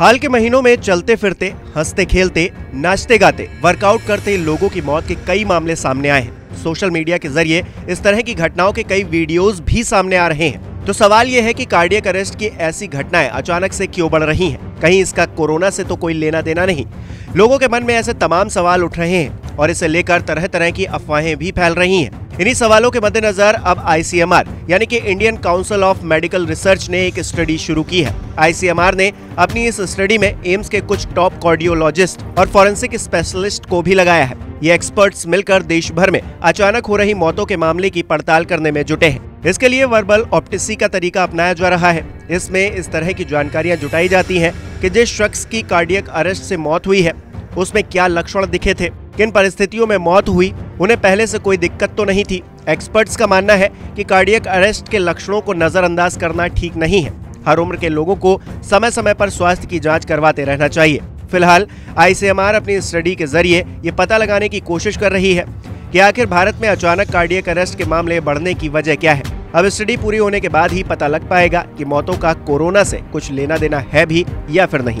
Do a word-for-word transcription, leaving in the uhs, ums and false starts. हाल के महीनों में चलते फिरते, हंसते खेलते, नाचते गाते, वर्कआउट करते लोगों की मौत के कई मामले सामने आए हैं। सोशल मीडिया के जरिए इस तरह की घटनाओं के कई वीडियोस भी सामने आ रहे हैं। तो सवाल यह है कि कार्डियक अरेस्ट की ऐसी घटनाएं अचानक से क्यों बढ़ रही हैं? कहीं इसका कोरोना से तो कोई लेना देना नहीं? लोगों के मन में ऐसे तमाम सवाल उठ रहे हैं और इसे लेकर तरह तरह की अफवाहें भी फैल रही हैं। इन्हीं सवालों के मद्देनजर अब आई सी एम आर यानी कि Indian council of medical research ने एक स्टडी शुरू की है। आई सी एम आर ने अपनी इस स्टडी में एम्स के कुछ टॉप कार्डियोलॉजिस्ट और फॉरेंसिक स्पेशलिस्ट को भी लगाया है। ये एक्सपर्ट्स मिलकर देश भर में अचानक हो रही मौतों के मामले की पड़ताल करने में जुटे हैं। इसके लिए वर्बल ऑप्टिसी का तरीका अपनाया जा रहा है। इसमें इस तरह की जानकारियाँ जुटाई जाती है कि जिस शख्स की कार्डियक अरेस्ट से मौत हुई है उसमें क्या लक्षण दिखे थे, किन परिस्थितियों में मौत हुई, उन्हें पहले से कोई दिक्कत तो नहीं थी। एक्सपर्ट्स का मानना है कि कार्डियक अरेस्ट के लक्षणों को नजरअंदाज करना ठीक नहीं है। हर उम्र के लोगों को समय समय पर स्वास्थ्य की जांच करवाते रहना चाहिए। फिलहाल आई सी एम आर अपनी स्टडी के जरिए ये पता लगाने की कोशिश कर रही है कि आखिर भारत में अचानक कार्डियक अरेस्ट के मामले बढ़ने की वजह क्या है। अब स्टडी पूरी होने के बाद ही पता लग पाएगा कि मौतों का कोरोना से कुछ लेना देना है भी या फिर नहीं।